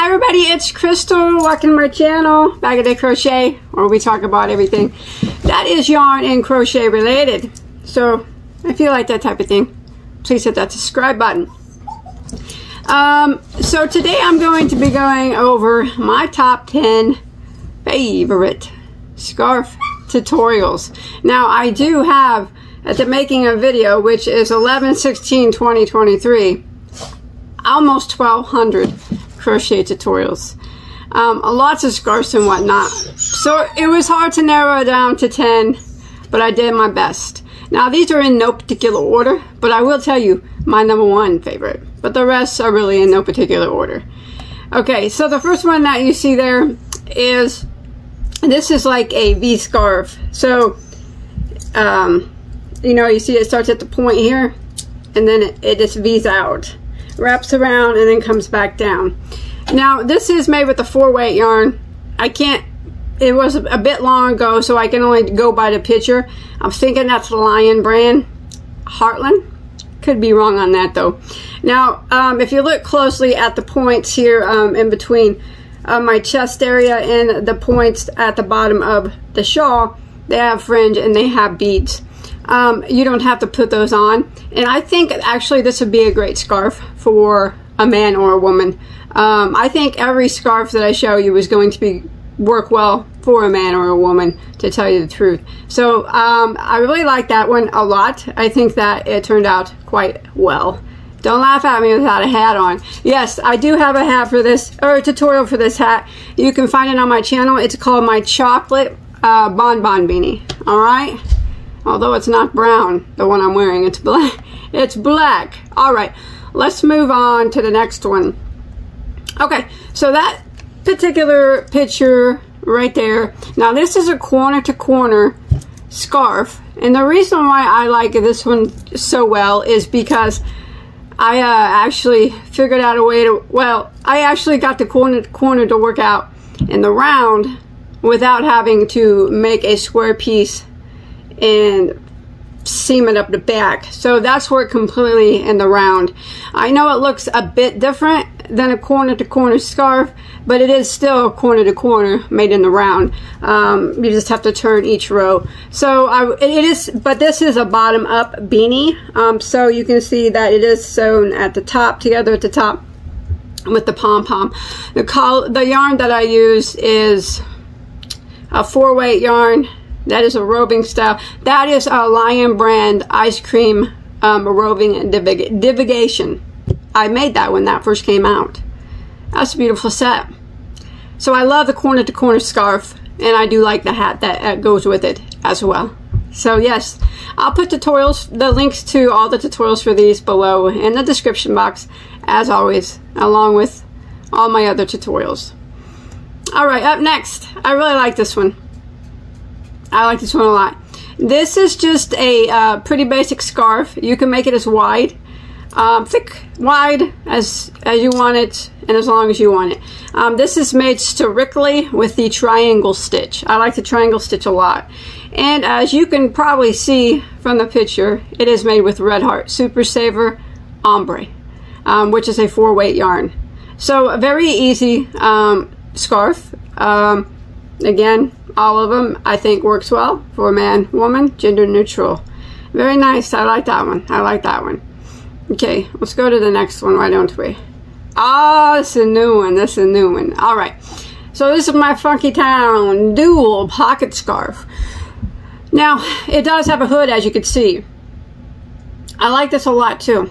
Hi everybody, it's Crystal. Welcome to my channel, Bag of Day Crochet, where we talk about everything that is yarn and crochet related. So if you like that type of thing, please hit that subscribe button. So today I'm going to be going over my top 10 favorite scarf tutorials. Now I do have at the making of video, which is 11/16/2023, almost 1,200 crochet tutorials, lots of scarves and whatnot, so it was hard to narrow it down to 10, but I did my best. Now these are in no particular order, but I will tell you my number one favorite, but the rest are really in no particular order. Okay, so the first one that you see there is, this is like a V scarf, so you know, you see it starts at the point here and then it just V's out, wraps around and then comes back down. Now this is made with a 4-weight yarn. It was a bit long ago, so I can only go by the picture. I'm thinking that's the Lion Brand Heartland. Could be wrong on that though. Now if you look closely at the points here in between my chest area and the points at the bottom of the shawl, they have fringe and they have beads. You don't have to put those on, and I think actually this would be a great scarf for a man or a woman. I think every scarf that I show you is going to work well for a man or a woman, to tell you the truth. So I really like that one a lot. I think that it turned out quite well. Don't laugh at me without a hat on. Yes, I do have a hat for this, or a tutorial for this hat. You can find it on my channel. It's called my chocolate bonbon beanie. All right. Although it's not brown, the one I'm wearing, it's black. It's black. All right, let's move on to the next one. Okay, so that particular picture right there. Now this is a corner to corner scarf, and the reason why I like this one so well is because I actually figured out a way to, well, I actually got the corner to corner to work out in the round without having to make a square piece and seam it up the back. So that's worked completely in the round. I know it looks a bit different than a corner to corner scarf, but it is still corner to corner made in the round. You just have to turn each row. So but this is a bottom up beanie. So you can see that it is sewn at the top, together at the top with the pom-pom. The yarn that I use is a 4-weight yarn. That is a roving style. That is a Lion Brand Ice Cream roving divigation. I made that when that first came out. That's a beautiful set. So I love the corner to corner scarf, and I do like the hat that goes with it as well. So yes, I'll put tutorials, the links to all the tutorials for these below in the description box, as always, along with all my other tutorials. All right, up next, I really like this one. I like this one a lot. This is just a pretty basic scarf. You can make it as wide, thick, wide as you want it, and as long as you want it. This is made strictly with the triangle stitch. I like the triangle stitch a lot. And as you can probably see from the picture, it is made with Red Heart Super Saver Ombre, which is a 4-weight yarn. So a very easy scarf. Again, all of them I think works well for a man, woman, gender neutral. Very nice. I like that one. I like that one. Okay, let's go to the next one, why don't we? Oh, this is a new one. This is a new one. All right, so this is my Funky Town dual pocket scarf. Now it does have a hood, as you can see. I like this a lot too.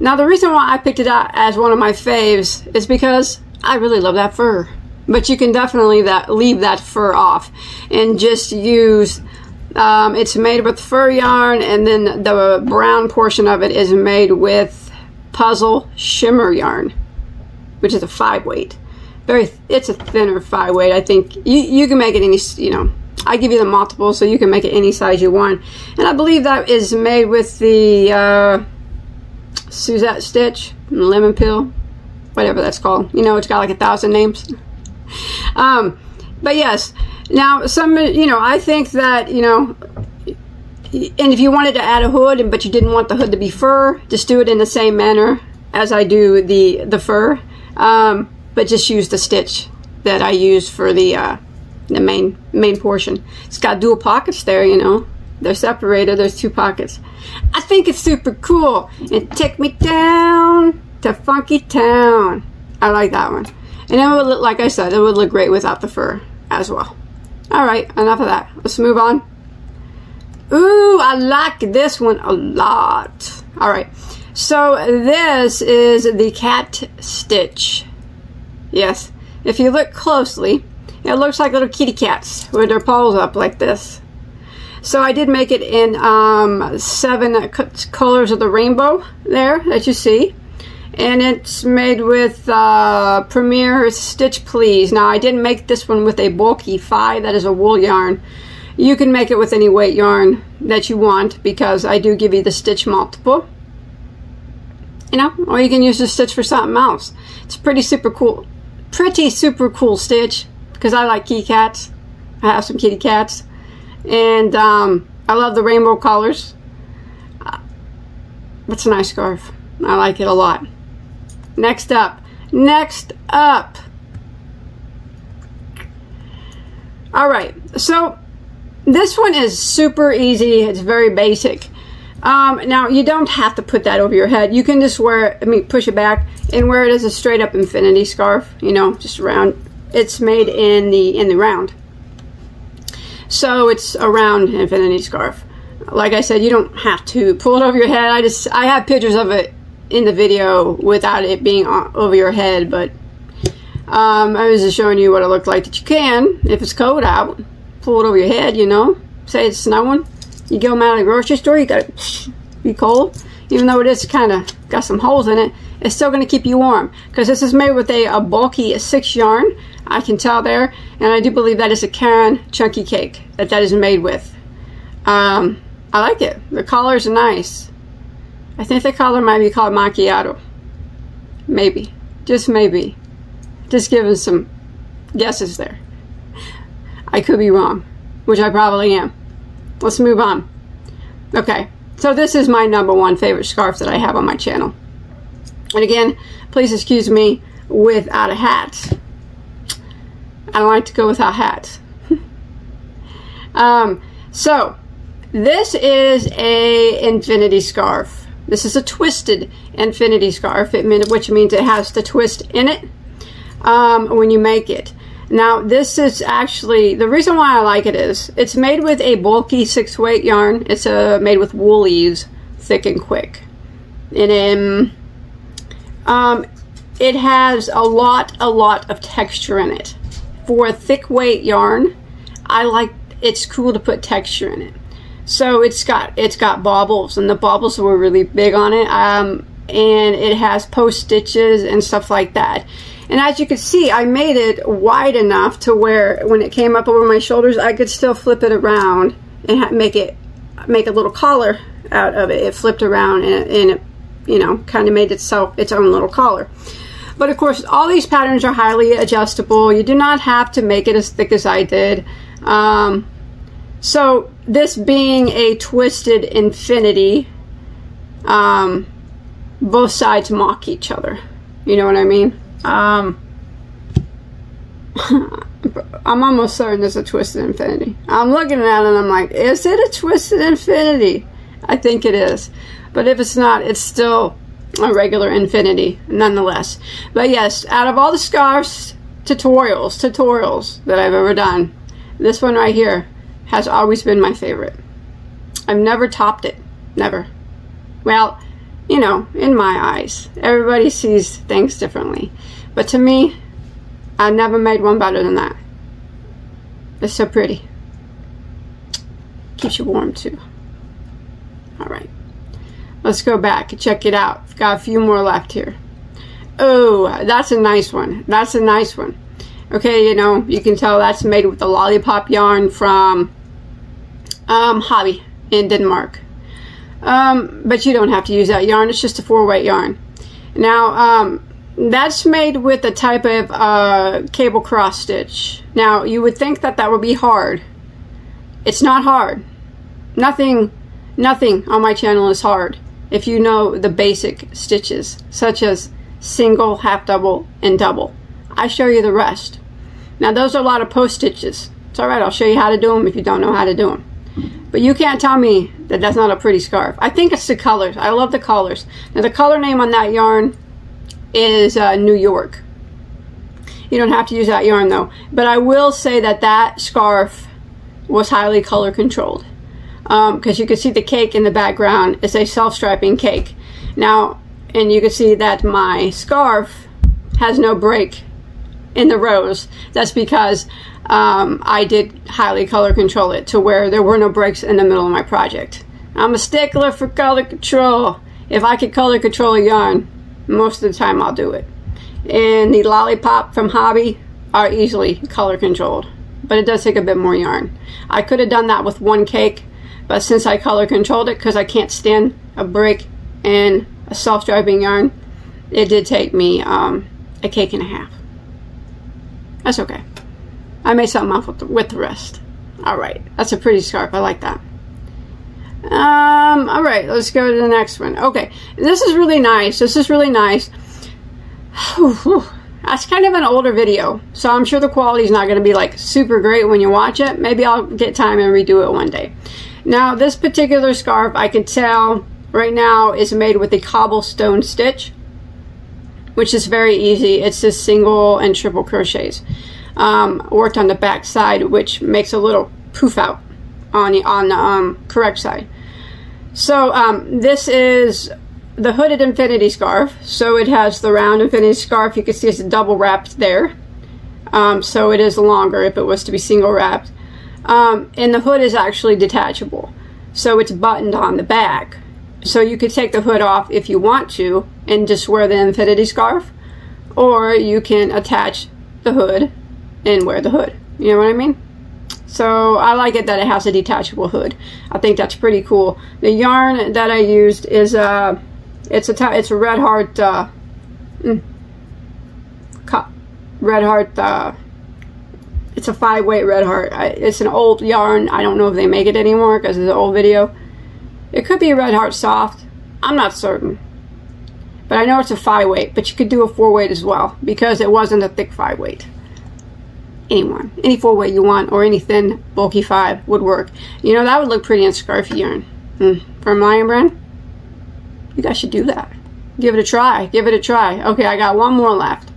Now the reason why I picked it out as one of my faves is because I really love that fur. But you can definitely leave that fur off and just use, it's made with fur yarn, and then the brown portion of it is made with puzzle shimmer yarn, which is a 5-weight. It's a thinner 5-weight. I think you can make it any, you know, I give you the multiple, so you can make it any size you want. And I believe that is made with the Suzette stitch, lemon peel, whatever that's called. You know, it's got like 1,000 names. But yes, now some, you know, I think that, you know, and if you wanted to add a hood, but you didn't want the hood to be fur, just do it in the same manner as I do the fur. but just use the stitch that I used for the main portion. It's got dual pockets there, you know. They're separated, there's two pockets. I think it's super cool. And take me down to Funky Town. I like that one. And it would look, like I said, it would look great without the fur as well. Alright, enough of that. Let's move on. Ooh, I like this one a lot. Alright, so this is the Cat Stitch. Yes, if you look closely, it looks like little kitty cats with their paws up like this. So I did make it in 7 colors of the rainbow there that you see. And it's made with Premier Stitch Please. Now I didn't make this one with a bulky phi, that is a wool yarn. You can make it with any weight yarn that you want because I do give you the stitch multiple. You know, or you can use the stitch for something else. It's pretty super cool. Pretty super cool stitch because I like kitty cats. I have some kitty cats. And I love the rainbow colors. It's a nice scarf. I like it a lot. Next up. All right, so this one is super easy. It's very basic. Now you don't have to put that over your head. You can just wear, push it back and wear it as a straight up infinity scarf. You know, just round. It's made in the round. So it's a round infinity scarf. Like I said, you don't have to pull it over your head. I have pictures of it in the video without it being over your head, but I was just showing you what it looked like that you can, if it's cold out, pull it over your head, you know. Say it's snowing, you go out of the grocery store, you gotta be cold. Even though it is kind of got some holes in it, it's still gonna keep you warm. Because this is made with a bulky 6 yarn, I can tell there, and I do believe that is a Karen Chunky Cake that is made with. I like it. The colors are nice. I think the color might be called macchiato. Maybe. Just maybe. Just giving some guesses there. I could be wrong, which I probably am. Let's move on. Okay, so this is my #1 favorite scarf that I have on my channel. And again, please excuse me without a hat. I don't like to go without hats. So this is a infinity scarf. This is a twisted infinity scarf, which means it has the twist in it when you make it. Now this is actually, the reason why I like it is, it's made with a bulky 6-weight yarn. It's made with Woolies Thick and Quick. And it has a lot of texture in it. For a thick weight yarn, I like, it's cool to put texture in it. So it's got bobbles, and the bobbles were really big on it, and it has post stitches and stuff like that. And as you can see, I made it wide enough to where when it came up over my shoulders, I could still flip it around and make a little collar out of it. It flipped around and it, you know, kind of made itself its own little collar. But of course, all these patterns are highly adjustable. You do not have to make it as thick as I did. So this being a twisted infinity, both sides mock each other. You know what I mean? I'm almost certain there's a twisted infinity. I'm looking at it and I'm like, is it a twisted infinity? I think it is. But if it's not, it's still a regular infinity nonetheless. But yes, out of all the scarves, tutorials that I've ever done, this one right here has always been my favorite. I've never topped it. Never. Well, you know, in my eyes. Everybody sees things differently. But to me, I never made one better than that. It's so pretty. Keeps you warm too. Alright. Let's go back and check it out. I've got a few more left here. Oh, that's a nice one. That's a nice one. Okay, you know, you can tell that's made with the lollipop yarn from Hobby in Denmark. But you don't have to use that yarn. It's just a 4-weight yarn. Now, that's made with a type of cable cross stitch. Now, you would think that that would be hard. It's not hard. Nothing on my channel is hard if you know the basic stitches, such as single, half double, and double. I show you the rest. Now those are a lot of post stitches. It's alright, I'll show you how to do them if you don't know how to do them. But you can't tell me that that's not a pretty scarf. I think it's the colors. I love the colors. Now the color name on that yarn is New York. You don't have to use that yarn though. But I will say that that scarf was highly color controlled. Because you can see the cake in the background. It's a self-striping cake. Now, and you can see that my scarf has no break in the rows. That's because I did highly color control it to where there were no breaks in the middle of my project. I'm a stickler for color control. If I could color control a yarn, most of the time I'll do it. And the lollipop from Hobby are easily color controlled, but it does take a bit more yarn. I could have done that with one cake, but since I color controlled it, because I can't stand a break in a self-striping yarn, it did take me a cake and a half. That's okay. I made something off with the rest. Alright, that's a pretty scarf. I like that. Alright, let's go to the next one. Okay, this is really nice. This is really nice. That's kind of an older video, so I'm sure the quality is not going to be like super great when you watch it. Maybe I'll get time and redo it one day. Now this particular scarf, I can tell right now, is made with a cobblestone stitch, which is very easy. It's just single and triple crochets. Worked on the back side, which makes a little poof out on the correct side. So this is the hooded infinity scarf. So it has the round infinity scarf. You can see it's double wrapped there. So it is longer if it was to be single wrapped. And the hood is actually detachable. So it's buttoned on the back. So you could take the hood off if you want to and just wear the infinity scarf, or you can attach the hood and wear the hood. You know what I mean? So I like it that it has a detachable hood. I think that's pretty cool. The yarn that I used is it's a Red Heart it's a 5-weight Red Heart. It's an old yarn. I don't know if they make it anymore because it's an old video. It could be a Red Heart Soft. I'm not certain. But I know it's a 5-weight, but you could do a 4-weight as well because it wasn't a thick 5-weight. Anyone, any 4-weight you want, or any thin, bulky 5 would work. You know, that would look pretty in scarf yarn. From Lion Brand, you guys should do that. Give it a try. Give it a try. Okay, I got one more left.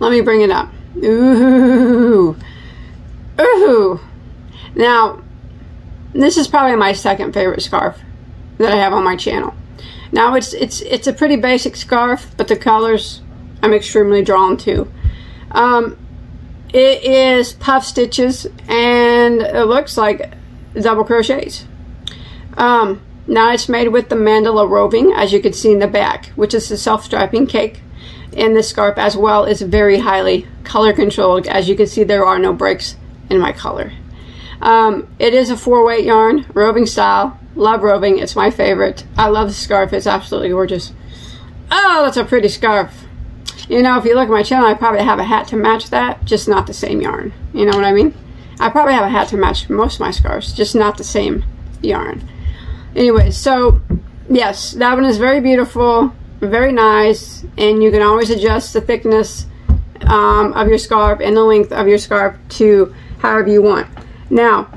Let me bring it up. Ooh. Ooh. Now, this is probably my second favorite scarf that I have on my channel. Now, it's a pretty basic scarf, but the colors I'm extremely drawn to. It is puff stitches, and it looks like double crochets. Now it's made with the mandala roving, as you can see in the back, which is a self-striping cake. And this scarf as well is very highly color controlled. As you can see, there are no breaks in my color. It is a 4-weight yarn, roving style. Love roving. It's my favorite. I love the scarf. It's absolutely gorgeous. Oh, that's a pretty scarf. You know, if you look at my channel, I probably have a hat to match that, just not the same yarn. You know what I mean? I probably have a hat to match most of my scarves, just not the same yarn. Anyway, so, yes, that one is very beautiful, very nice, and you can always adjust the thickness of your scarf and the length of your scarf to however you want. Now,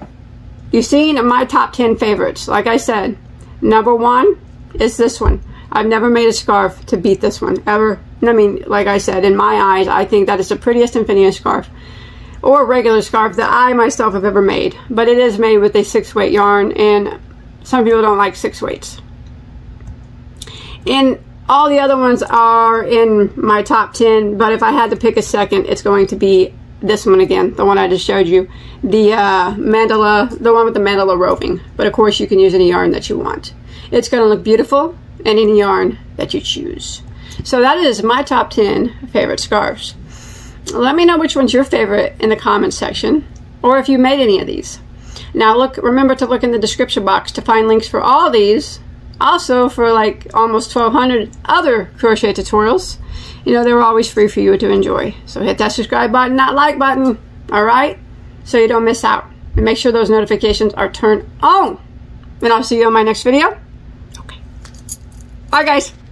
you've seen my top 10 favorites. Like I said, number 1 is this one. I've never made a scarf to beat this one, ever. I mean, like I said, in my eyes, I think that is the prettiest and finest scarf, or regular scarf, that I myself have ever made. But it is made with a 6-weight yarn, and some people don't like 6-weights. And all the other ones are in my top 10, but if I had to pick a second, it's going to be this one again, the one I just showed you, the mandala, the one with the mandala roving. But of course, you can use any yarn that you want. It's going to look beautiful in any yarn that you choose. So that is my top 10 favorite scarves. Let me know which one's your favorite in the comments section, or if you made any of these. Now look, remember to look in the description box to find links for all these, also for like almost 1,200 other crochet tutorials. You know, they're always free for you to enjoy. So hit that subscribe button, that like button, alright? So you don't miss out. And make sure those notifications are turned on. And I'll see you on my next video. Okay. Bye guys.